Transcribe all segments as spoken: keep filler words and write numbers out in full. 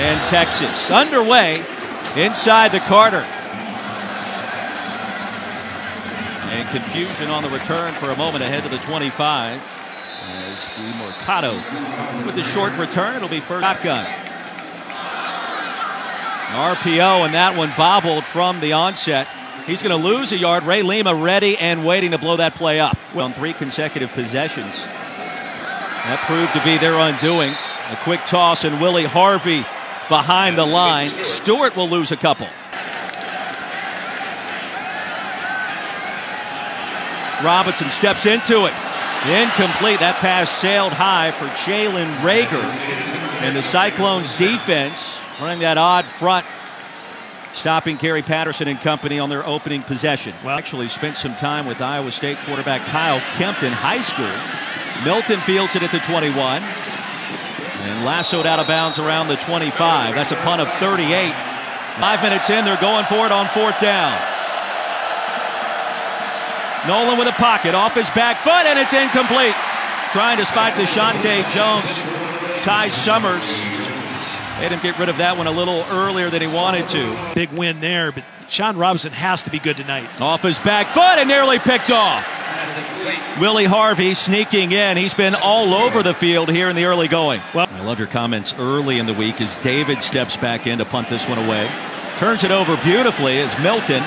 and Texas. Underway inside the Carter. And confusion on the return for a moment ahead of the twenty-five. As DeMarcado with the short return, it'll be first shotgun. R P O, and that one bobbled from the onset. He's going to lose a yard. Ray Lima ready and waiting to blow that play up. Well, on three consecutive possessions. That proved to be their undoing. A quick toss and Willie Harvey behind the line. Stewart will lose a couple. Robinson steps into it. Incomplete. That pass sailed high for Jalen Reagor. And the Cyclones defense running that odd front, stopping Gary Patterson and company on their opening possession. Well, actually spent some time with Iowa State quarterback Kyle Kempton, high school. Milton fields it at the twenty-one. And lassoed out of bounds around the twenty-five. That's a punt of thirty-eight. Five minutes in, they're going for it on fourth down. Nolan with a pocket, off his back foot, and it's incomplete. Trying to spot Deshaunte Jones, Ty Summers. Made him get rid of that one a little earlier than he wanted to. Big win there, but Shawn Robinson has to be good tonight. Off his back foot and nearly picked off. Willie Harvey sneaking in. He's been all over the field here in the early going. Well, I love your comments early in the week as David steps back in to punt this one away. Turns it over beautifully as Milton.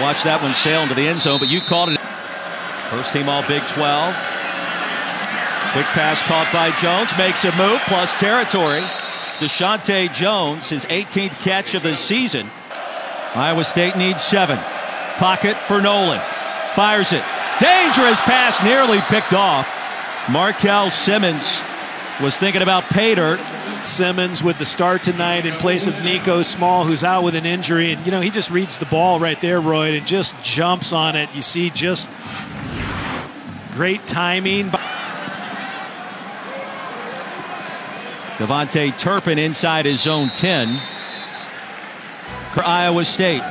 Watch that one sail into the end zone, but you called it. First team all Big twelve. Quick pass caught by Jones, makes a move, plus territory. Deshaunte Jones, his eighteenth catch of the season. Iowa State needs seven. Pocket for Nolan. Fires it. Dangerous pass, nearly picked off. Markell Simmons was thinking about pay dirt. Simmons with the start tonight in place of Niko Small, who's out with an injury. And, you know, he just reads the ball right there, Roy, and just jumps on it. You see just great timing. Devontae Turpin inside his own ten for Iowa State.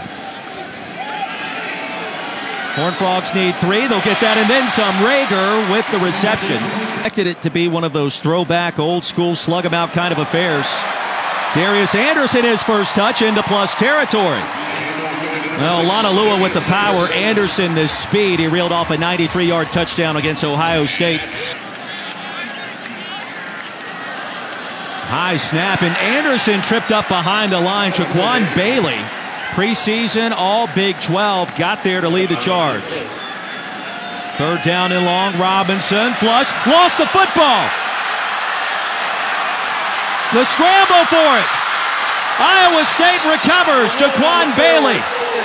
Horned Frogs need three. They'll get that and then some. Reagor with the reception. Expected it to be one of those throwback, old school, slug 'em out kind of affairs. Darius Anderson, his first touch into plus territory. Well, Olonilua with the power. Anderson, the speed. He reeled off a ninety-three yard touchdown against Ohio State. High snap, and Anderson tripped up behind the line. Jakwon Bailey, preseason all Big twelve, got there to lead the charge. Third down and long. Robinson, flush, lost the football. The scramble for it. Iowa State recovers. Jakwon Bailey,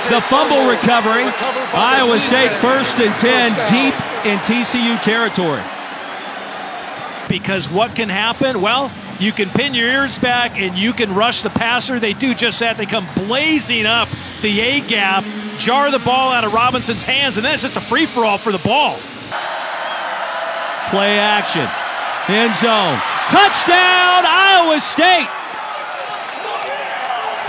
the fumble recovery. Iowa State first and ten, deep in T C U territory. Because what can happen? Well, you can pin your ears back and you can rush the passer. They do just that. They come blazing up the A-gap, jar the ball out of Robinson's hands, and then it's just a free-for-all for the ball. Play action. End zone. Touchdown, Iowa State!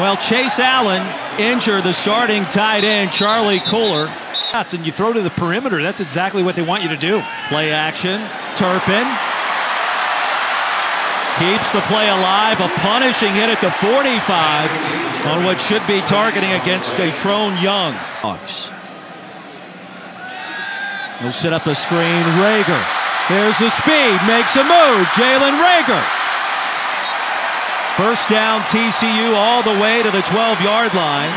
Well, Chase Allen injured, the starting tight end, Charlie Kohler. And you throw to the perimeter. That's exactly what they want you to do. Play action. Turpin. Keeps the play alive, a punishing hit at the forty-five on what should be targeting against Deitrone Young. He'll set up the screen, Reagor. There's the speed, makes a move, Jalen Reagor. First down T C U all the way to the twelve yard line.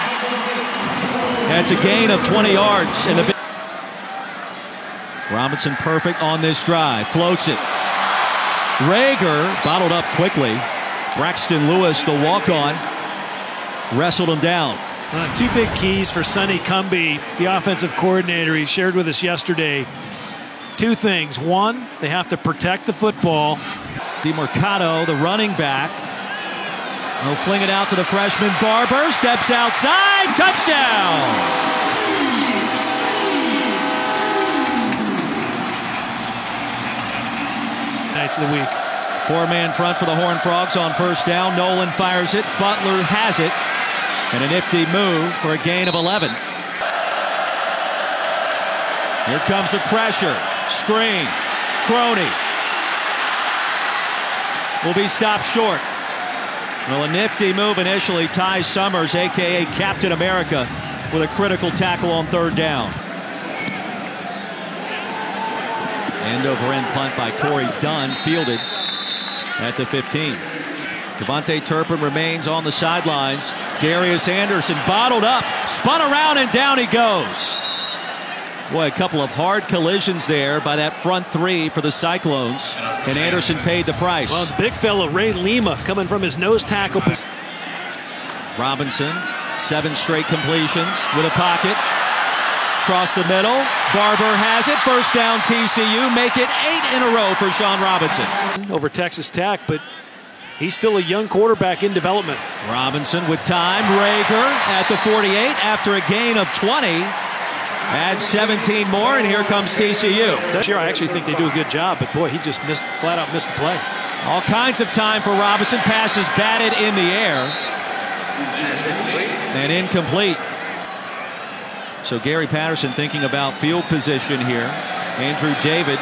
That's a gain of twenty yards. And the Robinson perfect on this drive, floats it. Reagor bottled up quickly. Braxton Lewis, the walk-on, wrestled him down. Uh, two big keys for Sonny Cumbie, the offensive coordinator. He shared with us yesterday two things. One, they have to protect the football. DeMarcado, the running back. He'll fling it out to the freshman. Barber steps outside. Touchdown! Nights of the week. Four-man front for the Horned Frogs on first down. Nolan fires it. Butler has it. And a nifty move for a gain of eleven. Here comes the pressure. Screen. Crony will be stopped short. Well, a nifty move initially. Ty Summers, a k a. Captain America, with a critical tackle on third down. End-over-end punt by Corey Dunn, fielded at the fifteen. Devontae Turpin remains on the sidelines. Darius Anderson bottled up, spun around, and down he goes. Boy, a couple of hard collisions there by that front three for the Cyclones, and Anderson paid the price. Well, the big fella, Ray Lima, coming from his nose tackle. Robinson, seven straight completions with a pocket. Across the middle, Barber has it. First down, T C U. Make it eight in a row for Shawn Robinson. Over Texas Tech, but he's still a young quarterback in development. Robinson with time. Reagor at the forty-eight after a gain of twenty. Add seventeen more, and here comes T C U. This year, I actually think they do a good job, but boy, he just missed, flat out missed the play. All kinds of time for Robinson. Passes batted in the air and incomplete. So Gary Patterson thinking about field position here. Andrew David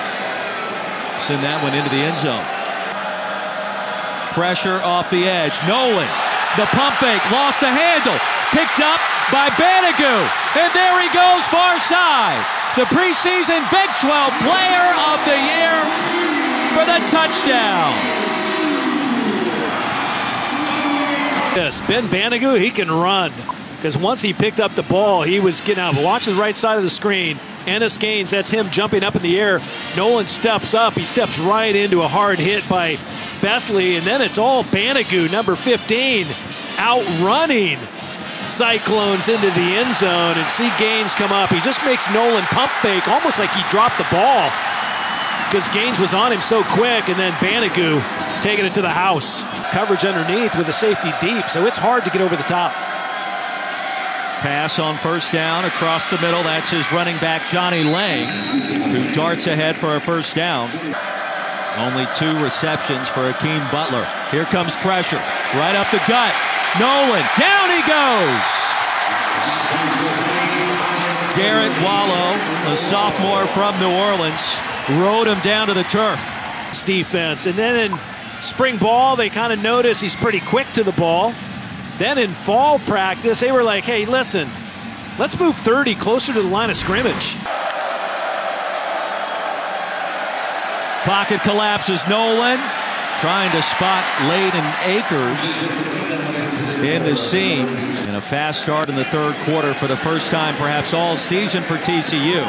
send that one into the end zone. Pressure off the edge. Nolan, the pump fake, lost the handle, picked up by Banogu, and there he goes, far side. The preseason Big twelve Player of the Year for the touchdown. Yes, Ben Banogu, he can run, because once he picked up the ball, he was getting out. Watch the right side of the screen. Innis Gaines, that's him jumping up in the air. Nolan steps up. He steps right into a hard hit by Bethley, and then it's all Banogu, number fifteen, outrunning Cyclones into the end zone, and see Gaines come up. He just makes Nolan pump fake, almost like he dropped the ball, because Gaines was on him so quick, and then Banogu taking it to the house. Coverage underneath with a safety deep, so it's hard to get over the top. Pass on first down across the middle. That's his running back, Johnny Lang, who darts ahead for a first down. Only two receptions for Akeem Butler. Here comes pressure, right up the gut. Nolan, down he goes! Garrett Wallow, a sophomore from New Orleans, rode him down to the turf. It's defense, and then in spring ball, they kind of notice he's pretty quick to the ball. Then in fall practice, they were like, hey, listen, let's move thirty closer to the line of scrimmage. Pocket collapses. Nolan trying to spot Layden Akers in the seam. And a fast start in the third quarter for the first time perhaps all season for T C U.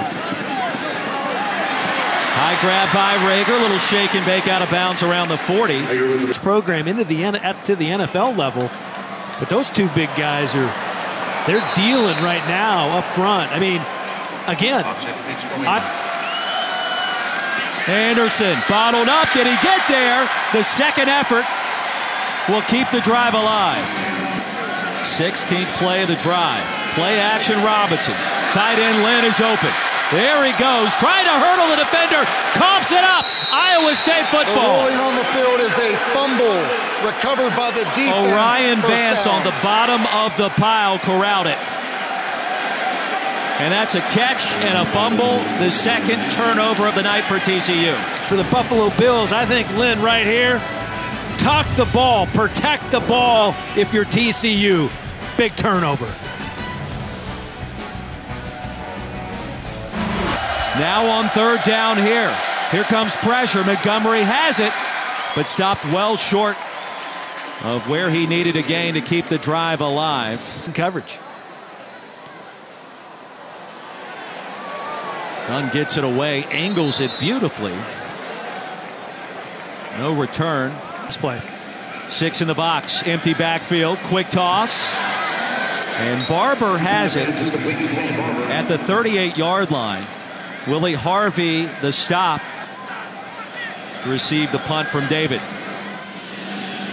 High grab by Reagor. Little shake and bake out of bounds around the forty. This program into the at to the N F L level. But those two big guys are, they're dealing right now up front. I mean, again, I... Anderson bottled up. Did he get there? The second effort will keep the drive alive. sixteenth play of the drive. Play action Robinson. Tight end Lynn is open. There he goes. Trying to hurdle the defender. Coughs it up. Iowa State football. The rolling on the field is a fumble recovered by the defense. Orion Vance on the bottom of the pile corralled it. And that's a catch and a fumble, the second turnover of the night for T C U. For the Buffalo Bills, I think Lynn right here, tuck the ball, protect the ball if you're T C U. Big turnover. Now on third down here. Here comes pressure. Montgomery has it, but stopped well short of where he needed a gain to keep the drive alive. Coverage. Dunn gets it away, angles it beautifully. No return. Let's play. Six in the box, empty backfield, quick toss. And Barber has it at the thirty-eight yard line. Willie Harvey, the stop, to receive the punt from David.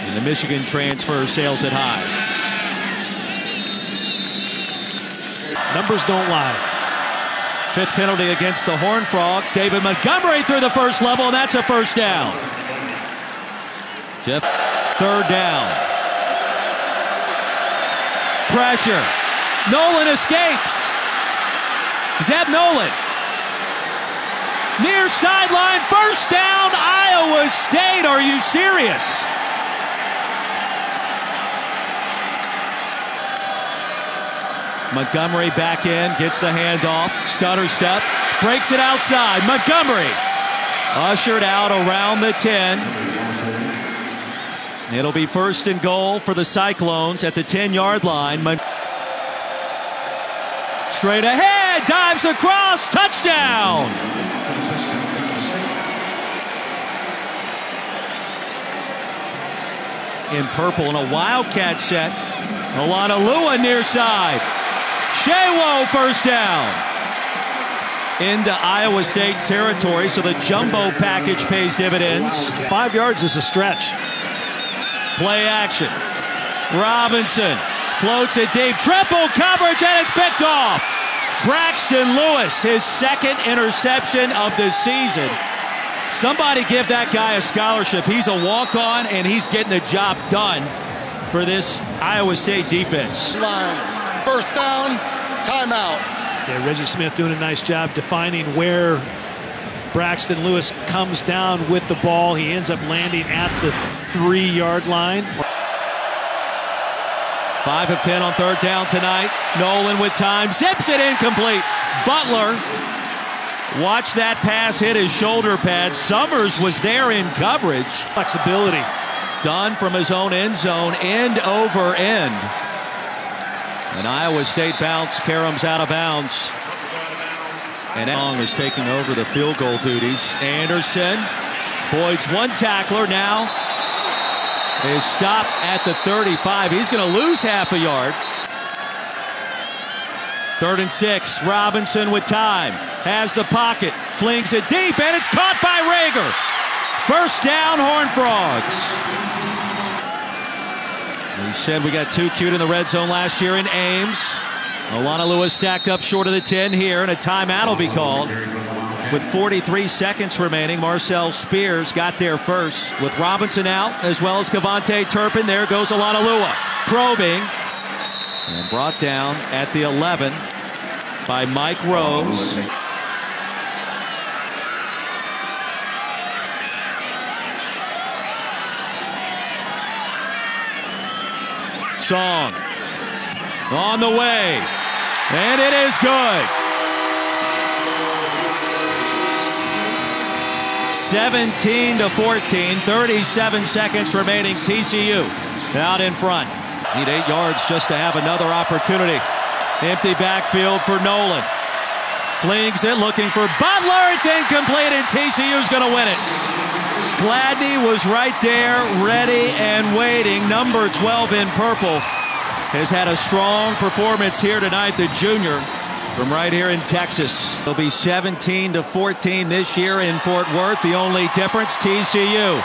And the Michigan transfer sails it high. Numbers don't lie. Fifth penalty against the Horned Frogs. David Montgomery through the first level, and that's a first down. Jeff, third down. Pressure. Nolan escapes. Zeb Nolan. Near sideline, first down, Iowa State. Are you serious? Montgomery back in, gets the handoff, stutter step, breaks it outside. Montgomery ushered out around the ten. It'll be first and goal for the Cyclones at the ten-yard line. Straight ahead, dives across, touchdown! In purple in a Wildcat set. Olonilua near side. Shewo first down. Into Iowa State territory, so the jumbo package pays dividends. Five yards is a stretch. Play action. Robinson floats it deep. Triple coverage, and it's picked off. Braxton Lewis, his second interception of the season. Somebody give that guy a scholarship. He's a walk-on, and he's getting the job done for this Iowa State defense. Line, first down, timeout. Yeah, Reggie Smith doing a nice job defining where Braxton Lewis comes down with the ball. He ends up landing at the three-yard line. Five of ten on third down tonight. Nolan with time, zips it incomplete. Butler, watch that pass hit his shoulder pad. Summers was there in coverage. Flexibility. Dunn from his own end zone, end over end. And Iowa State bounce, caroms out of bounds. And Long is taking over the field goal duties. Anderson, Boyd's one tackler now. His stop at the thirty-five. He's going to lose half a yard. Third and six, Robinson with time. Has the pocket, flings it deep, and it's caught by Reagor. First down, Horned Frogs. He said we got too cute in the red zone last year in Ames. Olonilua stacked up short of the ten here, and a timeout will be called. With forty-three seconds remaining, Marcel Spears got there first. With Robinson out, as well as Devontae Turpin, there goes Olonilua. Probing, and brought down at the eleven by Mike Rose. Song on the way, and it is good. seventeen to fourteen, thirty-seven seconds remaining. T C U out in front. Need eight yards just to have another opportunity. Empty backfield for Nolan. Flings it, looking for Butler. It's incomplete, and T C U's going to win it. Gladney was right there, ready and waiting. Number twelve in purple has had a strong performance here tonight, the junior from right here in Texas. It'll be seventeen to fourteen this year in Fort Worth. The only difference, T C U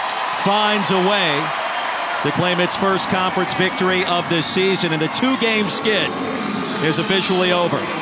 finds a way to claim its first conference victory of this season, and the two-game skid is officially over.